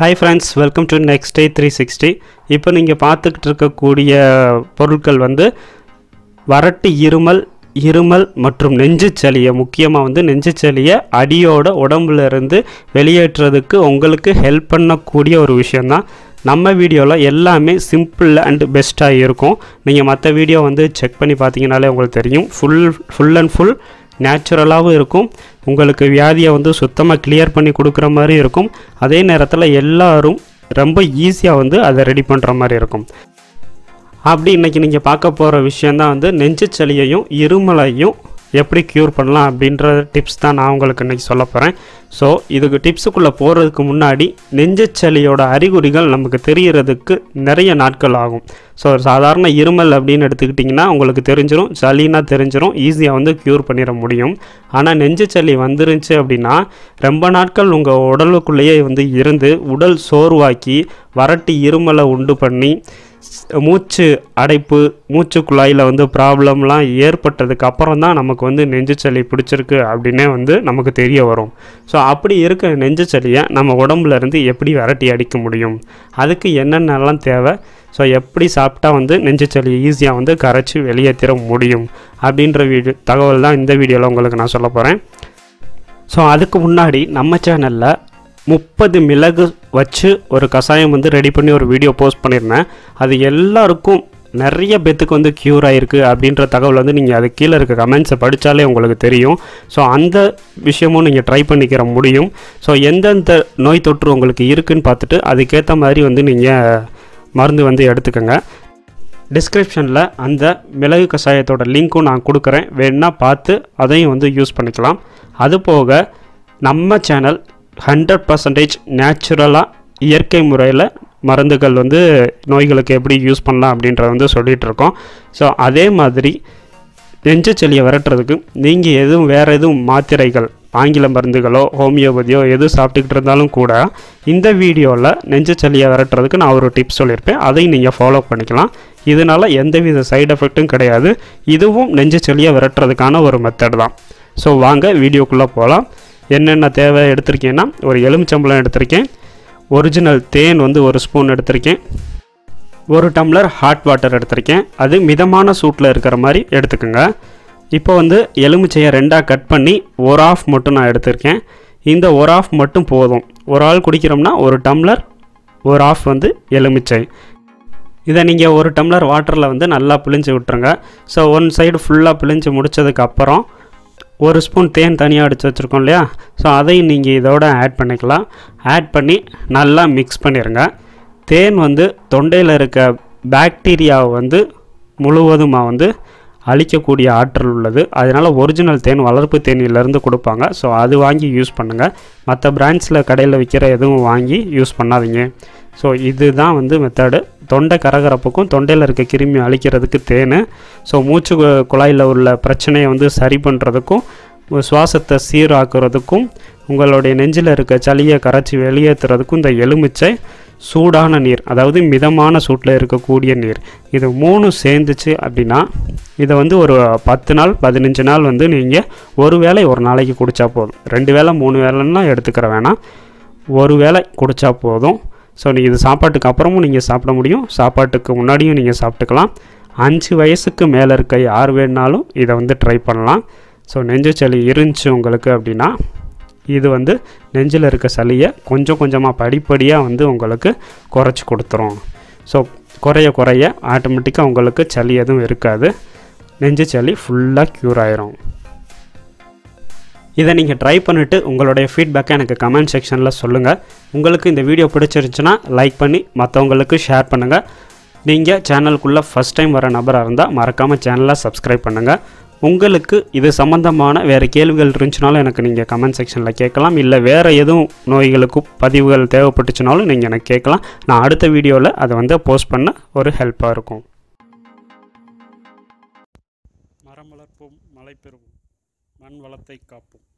Hi friends, welcome to Next Day 360. இப்போ நீங்கள் பார்த்துக்கிட்டு இருக்கக்கூடிய பொருட்கள் வந்து வறட்டு இருமல் மற்றும் நெஞ்சுச்சளியை முக்கியமாக வந்து நெஞ்சுச்சளியை அடியோட உடம்புல இருந்து வெளியேற்றுறதுக்கு உங்களுக்கு ஹெல்ப் பண்ணக்கூடிய ஒரு விஷயம்தான். நம்ம வீடியோவில் எல்லாமே சிம்பிள் அண்ட் பெஸ்ட்டாக இருக்கும். நீங்கள் மற்ற வீடியோ வந்து செக் பண்ணி பார்த்தீங்கனாலே உங்களுக்கு தெரியும், ஃபுல் அண்ட் ஃபுல் நேச்சுரலாகவும் இருக்கும். உங்களுக்கு வியாதியை வந்து சுத்தமாக கிளியர் பண்ணி கொடுக்குற மாதிரி இருக்கும். அதே நேரத்தில் எல்லோரும் ரொம்ப ஈஸியாக வந்து அதை ரெடி பண்ணுற மாதிரி இருக்கும். அப்படி இன்றைக்கி நீங்கள் பார்க்க போகிற விஷயந்தான் வந்து நெஞ்சுச்சளியையும் இருமலையும் எப்படி க்யூர் பண்ணலாம் அப்படின்ற டிப்ஸ் தான் நான் உங்களுக்கு இன்றைக்கி சொல்ல போகிறேன். ஸோ இதுக்கு டிப்ஸுக்குள்ளே போகிறதுக்கு முன்னாடி நெஞ்சுச்சளியோட அறிகுறிகள் நமக்கு தெரிகிறதுக்கு நிறைய நாட்கள் ஆகும். ஸோ ஒரு சாதாரண இருமல் அப்படின்னு எடுத்துக்கிட்டிங்கன்னா உங்களுக்கு தெரிஞ்சிடும், சளின்னா தெரிஞ்சிடும், ஈஸியாக வந்து க்யூர் பண்ணிட முடியும். ஆனால் நெஞ்சுச்சளி வந்துருந்துச்சு அப்படின்னா ரொம்ப நாட்கள் உங்கள் உடலுக்குள்ளேயே வந்து இருந்து உடல் சோர்வாக்கி வறட்டு இருமலை உண்டு பண்ணி மூச்சு அடைப்பு மூச்சு குழாயில் வந்து ப்ராப்ளம்லாம் ஏற்பட்டதுக்கு அப்புறம் தான் நமக்கு வந்து நெஞ்சுச்சளி பிடிச்சிருக்கு அப்படின்னே வந்து நமக்கு தெரிய வரும். ஸோ அப்படி இருக்கிற நெஞ்சுச்சளியை நம்ம உடம்புலேருந்து எப்படி விரட்டி அடிக்க முடியும், அதுக்கு என்னென்னலாம் தேவை, ஸோ எப்படி சாப்பிட்டா வந்து நெஞ்சுச்சளி ஈஸியாக வந்து கரைச்சி வெளியேற்ற முடியும் அப்படின்ற தகவல் தான் இந்த வீடியோவில் உங்களுக்கு நான் சொல்ல போகிறேன். ஸோ அதுக்கு முன்னாடி நம்ம சேனலில் 30 மிளகு வச்சு ஒரு கஷாயம் வந்து ரெடி பண்ணி ஒரு வீடியோ போஸ்ட் பண்ணியிருந்தேன். அது எல்லாருக்கும் நிறைய பேத்துக்கு வந்து க்யூர் ஆகிருக்கு அப்படின்ற தகவல் வந்து நீங்கள் அது கீழே இருக்க கமெண்ட்ஸை படித்தாலே உங்களுக்கு தெரியும். ஸோ அந்த விஷயமும் நீங்கள் ட்ரை பண்ணிக்கிற முடியும். ஸோ எந்தெந்த நோய் தொற்று உங்களுக்கு இருக்குதுன்னு பார்த்துட்டு அதுக்கேற்ற மாதிரி வந்து நீங்கள் மருந்து வந்து எடுத்துக்கோங்க. டிஸ்கிரிப்ஷனில் அந்த மிளகு கஷாயத்தோட லிங்க்கும் நான் கொடுக்குறேன், வேணுன்னா பார்த்து அதையும் வந்து யூஸ் பண்ணிக்கலாம். அதுபோக நம்ம சேனல் 100% நேச்சுரலாக இயற்கை முறையில் மருந்துகள் வந்து நோய்களுக்கு எப்படி யூஸ் பண்ணலாம் அப்படின்றத வந்து சொல்லிகிட்ருக்கோம். ஸோ அதே மாதிரி நெஞ்சுச்சளியை விரட்டுறதுக்கு நீங்கள் எதுவும் வேறு மாத்திரைகள் ஆங்கில மருந்துகளோ ஹோமியோபதியோ எதுவும் சாப்பிட்டுக்கிட்டு இருந்தாலும் கூட இந்த வீடியோவில் நெஞ்சுச்சளியை விரட்டுறதுக்கு நான் ஒரு டிப்ஸ் சொல்லியிருப்பேன், அதையும் நீங்கள் ஃபாலோ பண்ணிக்கலாம். இதனால் எந்தவித சைடு எஃபெக்ட்டும் கிடையாது. இதுவும் நெஞ்சுச்சளியை விரட்டுறதுக்கான ஒரு மெத்தட் தான். ஸோ வாங்க வீடியோக்குள்ளே போகலாம். என்னென்ன தேவை எடுத்திருக்கேன்னா ஒரு எலுமிச்சம்பழம் எடுத்திருக்கேன், ஒரிஜினல் தேன் வந்து 1 ஸ்பூன் எடுத்திருக்கேன், 1 டம்ளர் ஹாட் வாட்டர் எடுத்திருக்கேன். அது மிதமான சூட்டில் இருக்கிற மாதிரி எடுத்துக்கோங்க. இப்போ வந்து எலுமிச்சையை 2ஆக கட் பண்ணி 1/2 மட்டும் நான் எடுத்திருக்கேன். இந்த 1/2 மட்டும் போதும். ஒரு ஆள் குடிக்கிறோம்னா 1 டம்ளர் 1/2 வந்து எலுமிச்சை. இதை நீங்கள் 1 டம்ளர் வாட்டரில் வந்து நல்லா பிழிஞ்சு விட்டுருங்க. ஸோ ஒன் சைடு ஃபுல்லாக பிழிஞ்சு முடித்ததுக்கப்புறம் 1 ஸ்பூன் தேன் தனியாக அடித்து வச்சுருக்கோம் இல்லையா, ஸோ அதையும் நீங்கள் இதோட ஆட் பண்ணிக்கலாம். ஆட் பண்ணி நல்லா மிக்ஸ் பண்ணிடுங்க. தேன் வந்து தொண்டையில் இருக்க பாக்டீரியாவை வந்து முழுவதுமாக வந்து அழிக்கக்கூடிய ஆற்றல் உள்ளது. அதனால் ஒரிஜினல் தேன் வளர்ப்பு தேனிலேருந்து கொடுப்பாங்க. ஸோ அது வாங்கி யூஸ் பண்ணுங்கள். மற்ற பிராண்ட்ஸில் கடையில் விற்கிற எதுவும் வாங்கி யூஸ் பண்ணாதீங்க. ஸோ இதுதான் வந்து மெத்தடு. தொண்டை கரகரப்புக்கும் தொண்டையில் இருக்க கிருமி அழிக்கிறதுக்கு தேன், ஸோ மூச்சு குழாயில் உள்ள பிரச்சனையை வந்து சரி பண்ணுறதுக்கும் சுவாசத்தை சீராக்குறதுக்கும் உங்களுடைய நெஞ்சில் இருக்க சளியை கரைச்சி வெளியேற்றுறதுக்கும் இந்த எலுமிச்சை சூடான நீர், அதாவது மிதமான சூட்டில் இருக்கக்கூடிய நீர், இது 3 சேர்ந்துச்சு அப்படின்னா இதை வந்து ஒரு 10 நாள் 15 நாள் வந்து நீங்கள் ஒரு வேளை ஒரு நாளைக்கு குடித்தா போதும். 2 வேளை 3 வேளைன்னா எடுத்துக்கிற வேணாம், ஒரு வேளை குடித்தா போதும். ஸோ நீங்கள் இது சாப்பாட்டுக்கு அப்புறமும் நீங்கள் சாப்பிட முடியும், சாப்பாட்டுக்கு முன்னாடியும் நீங்கள் சாப்பிட்டுக்கலாம். 5 வயசுக்கு மேலே இருக்க யார் வேணுனாலும் இதை வந்து ட்ரை பண்ணலாம். ஸோ நெஞ்சுச்சளி இருந்துச்சு உங்களுக்கு அப்படின்னா இது வந்து நெஞ்சில் இருக்க சளியை கொஞ்சம் கொஞ்சமாக படிப்படியாக வந்து உங்களுக்கு குறைச்சி கொடுத்துரும். ஸோ குறைய ஆட்டோமேட்டிக்காக உங்களுக்கு சளி எதுவும் இருக்காது, நெஞ்சுச்சளி ஃபுல்லாக க்யூர் ஆயிரும். இதை நீங்கள் ட்ரை பண்ணிவிட்டு உங்களுடைய ஃபீட்பேக்கை எனக்கு கமெண்ட் செக்ஷனில் சொல்லுங்கள். உங்களுக்கு இந்த வீடியோ பிடிச்சிருந்துச்சுன்னா லைக் பண்ணி மற்றவங்களுக்கு ஷேர் பண்ணுங்கள். நீங்கள் சேனலுக்குள்ளே ஃபஸ்ட் டைம் வர நபராக இருந்தால் மறக்காமல் சேனலை சப்ஸ்கிரைப் பண்ணுங்கள். உங்களுக்கு இது சம்மந்தமான வேறு கேள்விகள் இருந்துச்சுனாலும் எனக்கு நீங்கள் கமெண்ட் செக்ஷனில் கேட்கலாம். இல்லை வேறு எதுவும் நோய்களுக்கும் பதிவுகள் தேவைப்பட்டுச்சுனாலும் நீங்கள் எனக்கு கேட்கலாம். நான் அடுத்த வீடியோவில் அதை வந்து போஸ்ட் பண்ண ஒரு ஹெல்ப்பாக இருக்கும். மரம் வளர்ப்போம், மழை பெறுவோம், மண் வளத்தை காப்போம்.